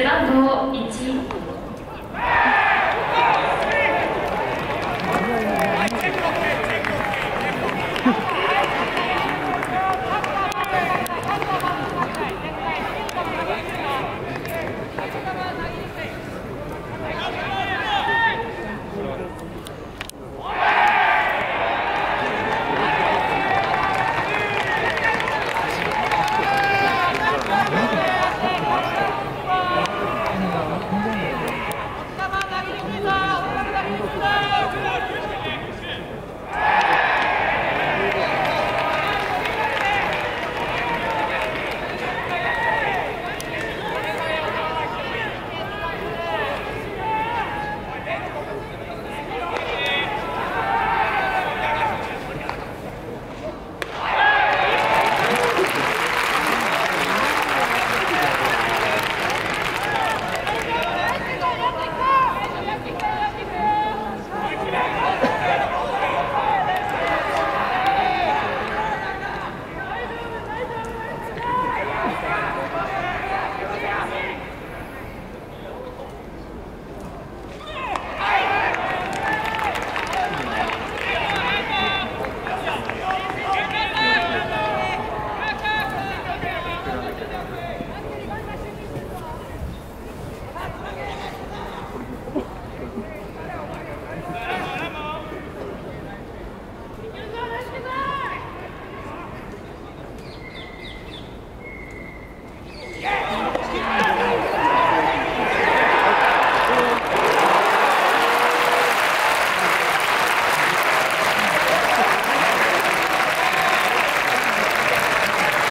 背番号1